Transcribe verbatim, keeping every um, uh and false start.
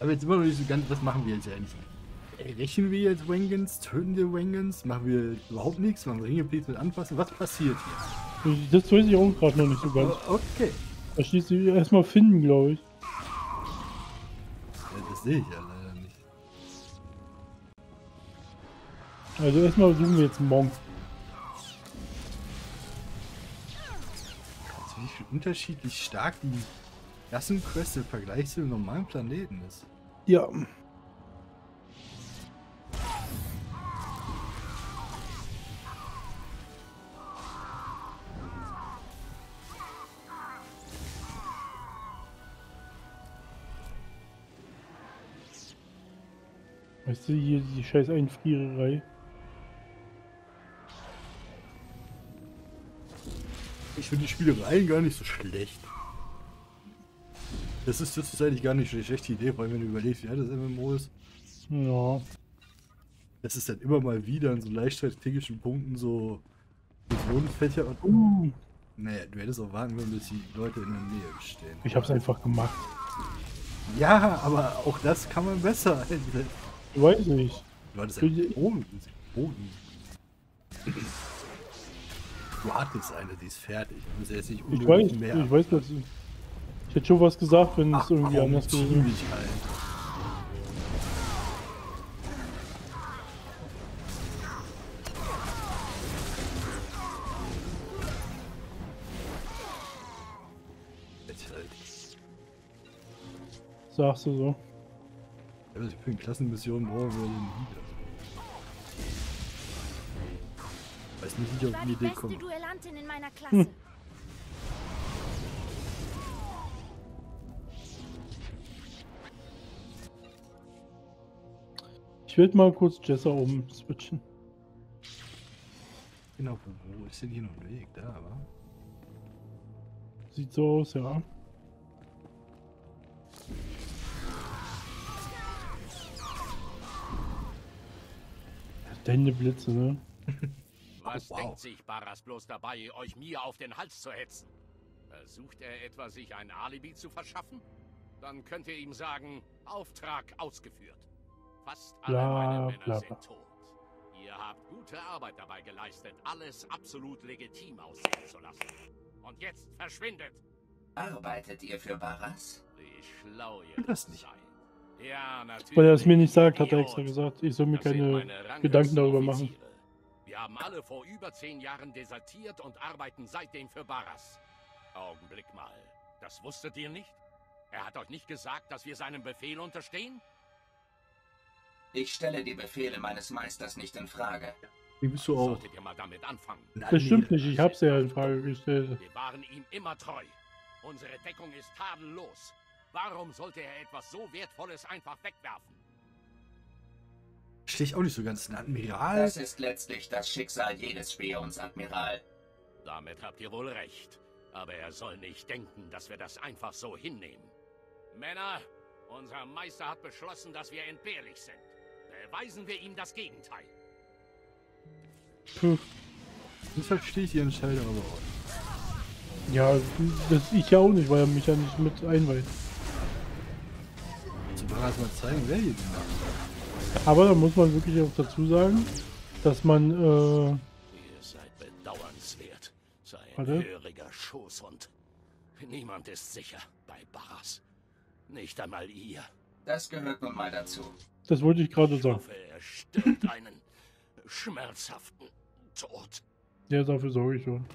Aber jetzt immer noch nicht so ganz, was machen wir jetzt eigentlich? Rächen wir jetzt Wengens? Töten wir Wengens? Machen wir überhaupt nichts? Machen wir Ringeblitz mit anfassen? Was passiert hier? Das weiß ich auch gerade noch nicht so ganz. Oh, okay. Da schließt sich erstmal finden, glaube ich. Ja, das sehe ich ja leider nicht. Also erstmal suchen wir jetzt morgen. Also wie viel unterschiedlich stark die Gassenquest im Vergleich zu dem normalen Planeten ist. Ja. Weißt du, hier die scheiß Einfriererei. Ich finde die Spielerei gar nicht so schlecht. Das ist, das ist eigentlich gar nicht eine schlechte Idee, weil wenn du überlegst, wie alt das M M O ist. Ja. Das ist dann immer mal wieder in so leicht strategischen Punkten so Personenfächer und... Uh. Naja, du hättest auch warten können, bis die Leute in der Nähe stehen. Ich hab's einfach gemacht. Ja, aber auch das kann man besser einsetzen. Ich weiß nicht. Du hattest einen Bogen. Bogen. Du hattest eine, die ist fertig. Und ist nicht ich weiß, mehr. Ich weiß das nicht. Ich hätte schon was gesagt, wenn Ach, es irgendwie komm, anders gewesen wäre. Sagst du so? Ja, also für eine Klassenmission brauchen wir den wieder. Weiß nicht, ob ich auf die Idee komme. Ich war die beste Duellantin in meiner Klasse. Hm. Ich werde mal kurz Jessa oben switchen. Genau, wo ist denn hier noch ein Weg? Da, aber. Sieht so aus, ja. Deine Blitze, ne? Was wow. denkt sich Baras bloß dabei, euch mir auf den Hals zu hetzen? Versucht er etwa, sich ein Alibi zu verschaffen? Dann könnt ihr ihm sagen, Auftrag ausgeführt. Fast alle bla, meine Männer bla, bla. sind tot. Ihr habt gute Arbeit dabei geleistet, alles absolut legitim aussehen zu lassen. Und jetzt verschwindet! Arbeitet ihr für Baras? Wie schlau ihr das nicht seid. Ja, weil er es mir nicht sagt, hat er extra gesagt, ich soll mir keine Gedanken darüber machen. Wir haben alle vor über zehn Jahren desertiert und arbeiten seitdem für Baras. Augenblick mal, das wusstet ihr nicht? Er hat euch nicht gesagt, dass wir seinem Befehl unterstehen? Ich stelle die Befehle meines Meisters nicht in Frage. Wie bist du auch? Ihr mal damit anfangen. Das stimmt nicht, ich hab's ja in Frage gestellt. Wir waren ihm immer treu. Unsere Deckung ist tadellos. Warum sollte er etwas so Wertvolles einfach wegwerfen? Steh ich auch nicht so ganz, ein Admiral? Das ist letztlich das Schicksal jedes Spions, Admiral. Damit habt ihr wohl recht. Aber er soll nicht denken, dass wir das einfach so hinnehmen. Männer, unser Meister hat beschlossen, dass wir entbehrlich sind. Beweisen wir ihm das Gegenteil. Puh. Das verstehe ich die Entscheidung aber auch. Ja, das ich ja auch nicht, weil er mich ja nicht mit einweiht. Mal zeigen, wer die macht. Aber da muss man wirklich auch dazu sagen, dass man. Äh, Ihr seid bedauernswert. Sei ein höriger Schoßhund. Niemand ist sicher bei Baras. Nicht einmal ihr. Das gehört nun mal dazu. Das wollte ich gerade sagen. Ich hoffe, er stirbt einen schmerzhaften Tod. Ja, dafür sorge ich schon.